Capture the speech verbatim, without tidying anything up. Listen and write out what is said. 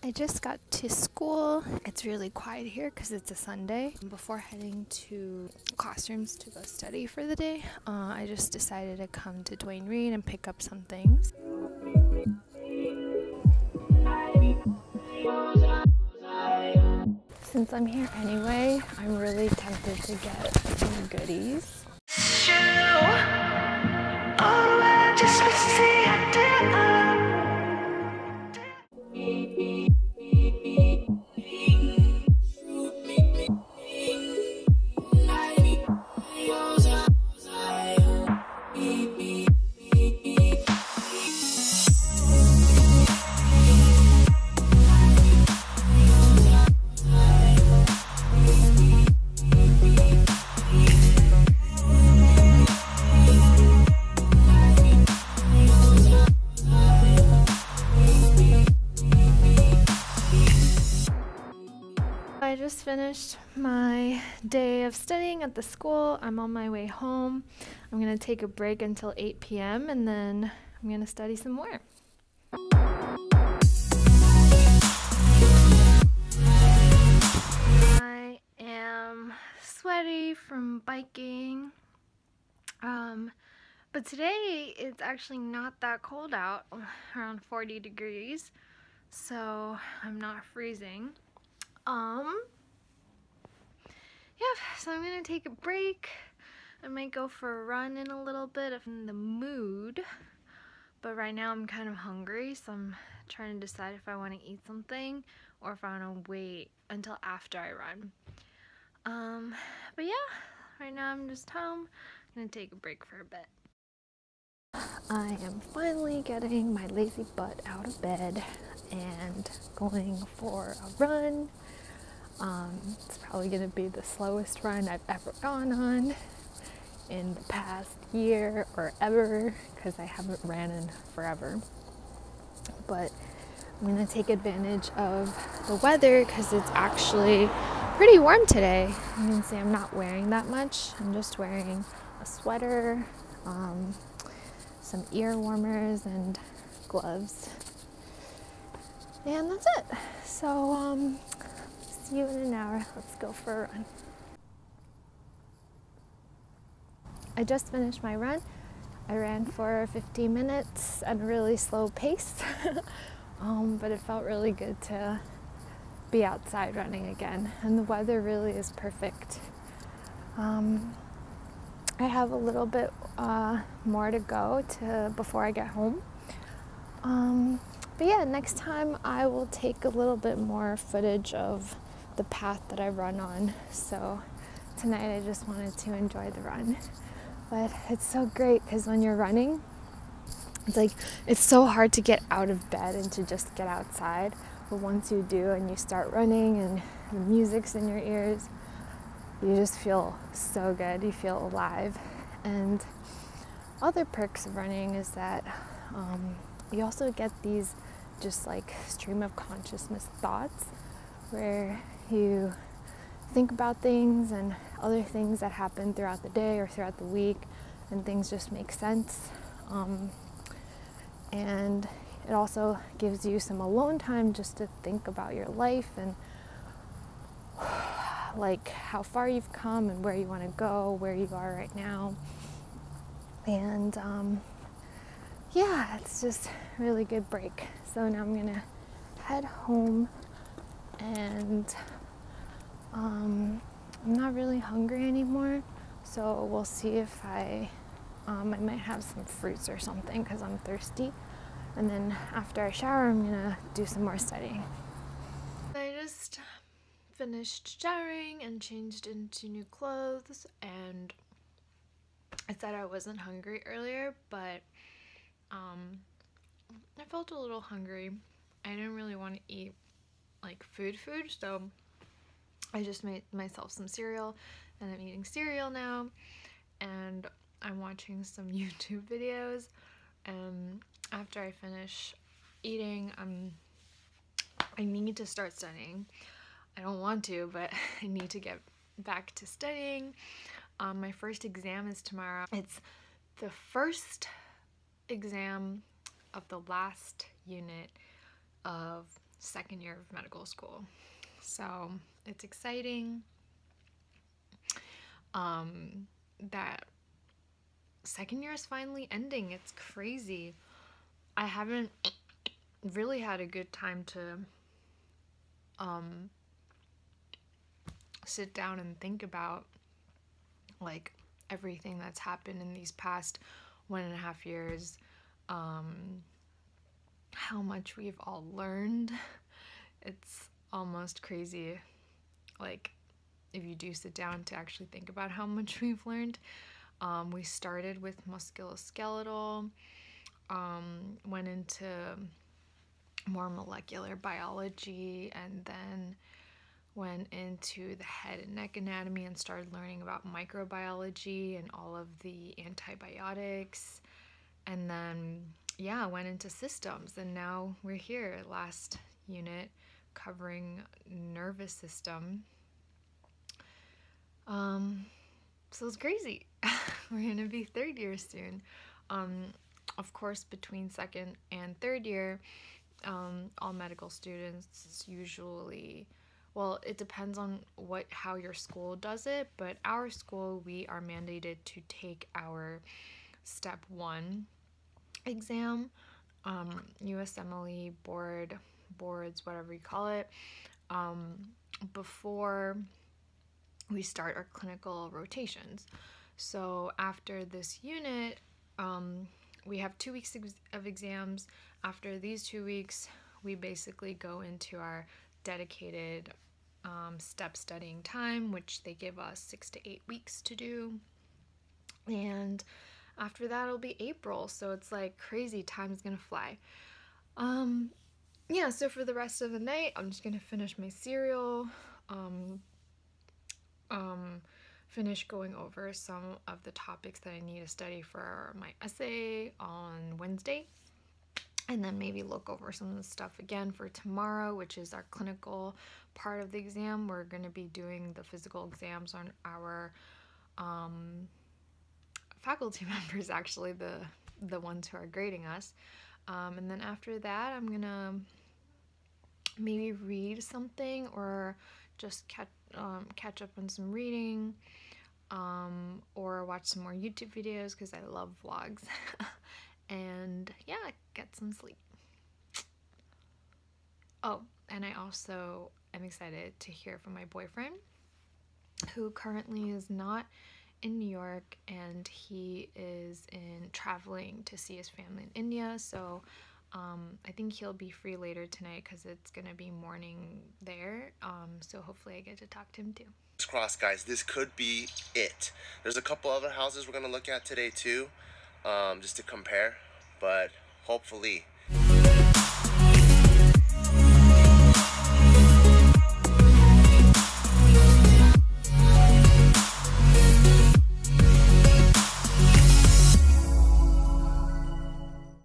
I just got to school. It's really quiet here because it's a Sunday. Before heading to classrooms to go study for the day, uh, I just decided to come to Duane Reade and pick up some things. Since I'm here anyway, I'm really tempted to get some goodies. I just finished my day of studying at the school. I'm on my way home. I'm going to take a break until eight p m and then I'm going to study some more. I am sweaty from biking, um, but today it's actually not that cold out, around forty degrees, so I'm not freezing. Um, yeah, so I'm gonna take a break. I might go for a run in a little bit if I'm in the mood, but right now I'm kind of hungry, so I'm trying to decide if I want to eat something or if I want to wait until after I run. Um, but yeah, right now I'm just home. I'm gonna take a break for a bit. I am finally getting my lazy butt out of bed and going for a run. Um, it's probably going to be the slowest run I've ever gone on in the past year or ever, because I haven't ran in forever. But I'm going to take advantage of the weather because it's actually pretty warm today. You can see I'm not wearing that much. I'm just wearing a sweater, um, some ear warmers and gloves. And that's it. So, um, see you in an hour. Let's go for a run. I just finished my run. I ran for fifteen minutes at a really slow pace, um, but it felt really good to be outside running again. And the weather really is perfect. Um, I have a little bit uh, more to go to before I get home. Um, But yeah, next time I will take a little bit more footage of the path that I run on. So tonight I just wanted to enjoy the run. But it's so great because when you're running, it's like, it's so hard to get out of bed and to just get outside. But once you do and you start running and the music's in your ears, you just feel so good. You feel alive. And other perks of running is that um, you also get these just like stream of consciousness thoughts where you think about things and other things that happen throughout the day or throughout the week, and things just make sense. Um, and it also gives you some alone time just to think about your life and like how far you've come and where you want to go, where you are right now. And um, yeah, it's just a really good break. So now I'm gonna head home, and um, I'm not really hungry anymore, so we'll see if I um, I might have some fruits or something because I'm thirsty, and then after I shower I'm gonna do some more studying. I just finished showering and changed into new clothes, and I said I wasn't hungry earlier, but Um, I felt a little hungry. I didn't really want to eat like food food, so I just made myself some cereal, and I'm eating cereal now, and I'm watching some YouTube videos, and after I finish eating, um, I need to start studying. I don't want to, but I need to get back to studying. Um, my first exam is tomorrow. It's the first exam of the last unit of second year of medical school. So it's exciting. Um, that second year is finally ending. It's crazy. I haven't really had a good time to um, sit down and think about like everything that's happened in these past one and a half years, um, how much we've all learned. It's almost crazy, like, if you do sit down to actually think about how much we've learned. Um, we started with musculoskeletal, um, went into more molecular biology, and then went into the head and neck anatomy and started learning about microbiology and all of the antibiotics, and then yeah, went into systems, and now we're here, last unit, covering nervous system. Um, so it's crazy. We're gonna be third year soon. Um, of course, between second and third year, um, all medical students usually, well, it depends on what how your school does it, but our school, we are mandated to take our step one exam, um, U S M L E, board, boards, whatever you call it, um, before we start our clinical rotations. So after this unit, um, we have two weeks of exams. After these two weeks, we basically go into our dedicated Um, step studying time, which they give us six to eight weeks to do, and after that it'll be April. So it's like crazy, time's gonna fly. Um, yeah, so for the rest of the night I'm just gonna finish my cereal, um, um, finish going over some of the topics that I need to study for my essay on Wednesday, and then maybe look over some of the stuff again for tomorrow, which is our clinical part of the exam. We're going to be doing the physical exams on our um, faculty members, actually, the, the ones who are grading us. Um, and then after that, I'm going to maybe read something or just catch, um, catch up on some reading, um, or watch some more YouTube videos because I love vlogs. And yeah, get some sleep. Oh, and I also am excited to hear from my boyfriend, who currently is not in New York, and he is in traveling to see his family in India. So um, I think he'll be free later tonight because it's gonna be morning there. Um, so hopefully I get to talk to him too. Cross, guys, this could be it. There's a couple other houses we're gonna look at today too. Um, just to compare, but hopefully.